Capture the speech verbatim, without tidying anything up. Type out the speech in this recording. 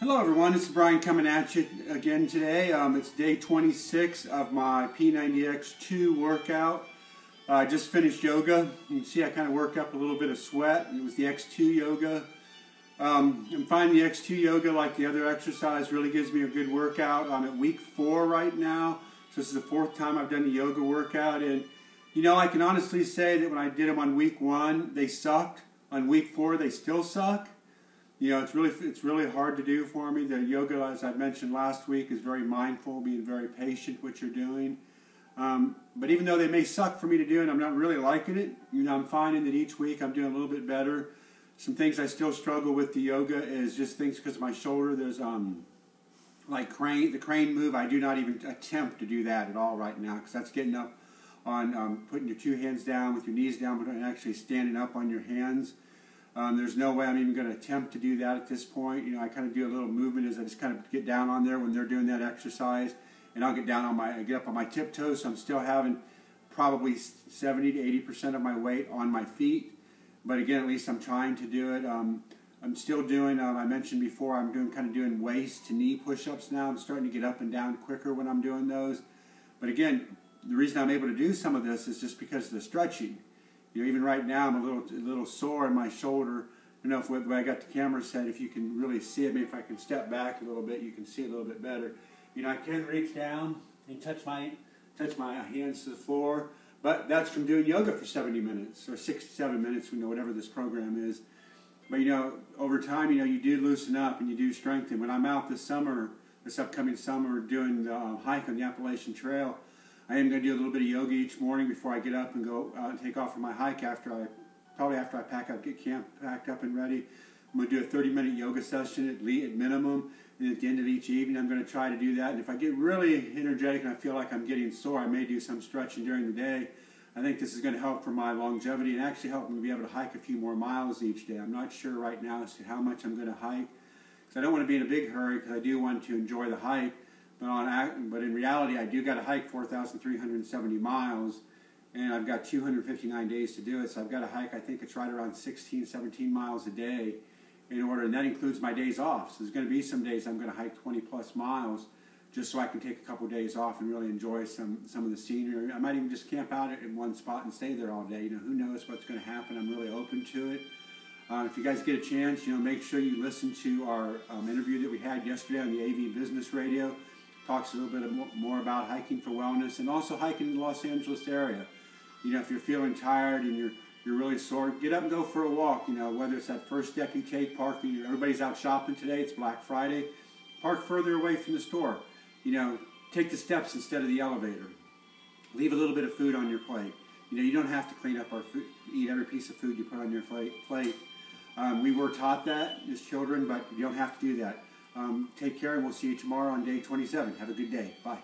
Hello everyone, it's Brian coming at you again today. Um, it's day twenty-six of my P ninety X two workout. Uh, I just finished yoga. You can see I kind of worked up a little bit of sweat. It was the X two yoga. Um, I'm finding the X two yoga, like the other exercise, really gives me a good workout. I'm at week four right now, so this is the fourth time I've done the yoga workout. And you know, I can honestly say that when I did them on week one, they sucked. On week four, they still suck. You know, it's really, it's really hard to do for me. The yoga, as I mentioned last week, is very mindful, being very patient what you're doing. Um, but even though they may suck for me to do and I'm not really liking it, you know, I'm finding that each week I'm doing a little bit better. Some things I still struggle with the yoga is just things because of my shoulder. There's um, like crane, the crane move, I do not even attempt to do that at all right now because that's getting up on um, putting your two hands down with your knees down but actually standing up on your hands. Um, there's no way I'm even going to attempt to do that at this point. You know, I kind of do a little movement as I just kind of get down on there when they're doing that exercise, and I'll get down on my, I get up on my tiptoes. So I'm still having probably seventy to eighty percent of my weight on my feet. But again, at least I'm trying to do it. Um, I'm still doing. Um, I mentioned before I'm doing kind of doing waist to knee push-ups now. I'm starting to get up and down quicker when I'm doing those. But again, the reason I'm able to do some of this is just because of the stretching. You know, even right now, I'm a little a little sore in my shoulder. I don't know if the way I got the camera set, if you can really see it. Maybe if I can step back a little bit, you can see it a little bit better. You know, I can reach down and touch my touch my hands to the floor, but that's from doing yoga for seventy minutes or sixty-seven minutes, you know, whatever this program is. But you know, over time, you know, you do loosen up and you do strengthen. When I'm out this summer, this upcoming summer, doing the uh, hike on the Appalachian Trail, I am going to do a little bit of yoga each morning before I get up and go out and take off for my hike. After I, probably after I pack up, get camp packed up and ready, I'm going to do a thirty minute yoga session at least, at minimum. And at the end of each evening, I'm going to try to do that. And if I get really energetic and I feel like I'm getting sore, I may do some stretching during the day. I think this is going to help for my longevity and actually help me to be able to hike a few more miles each day. I'm not sure right now as to how much I'm going to hike, because I don't want to be in a big hurry because I do want to enjoy the hike. But, on, but in reality, I do got to hike four thousand three hundred seventy miles, and I've got two hundred fifty-nine days to do it. So I've got to hike, I think it's right around sixteen, seventeen miles a day in order, and that includes my days off. So there's going to be some days I'm going to hike twenty plus miles just so I can take a couple days off and really enjoy some, some of the scenery. I might even just camp out at one spot and stay there all day. You know, who knows what's going to happen. I'm really open to it. Uh, if you guys get a chance, you know, make sure you listen to our um, interview that we had yesterday on the A V Business Radio. Talks a little bit more about hiking for wellness and also hiking in the Los Angeles area. You know, if you're feeling tired and you're you're really sore, get up and go for a walk. You know, whether it's that first step you take, park. You know, everybody's out shopping today. It's Black Friday. Park further away from the store. You know, take the steps instead of the elevator. Leave a little bit of food on your plate. You know, you don't have to clean up our food, eat every piece of food you put on your plate. Um, we were taught that as children, but you don't have to do that. Um, take care, and we'll see you tomorrow on day twenty-seven. Have a good day. Bye.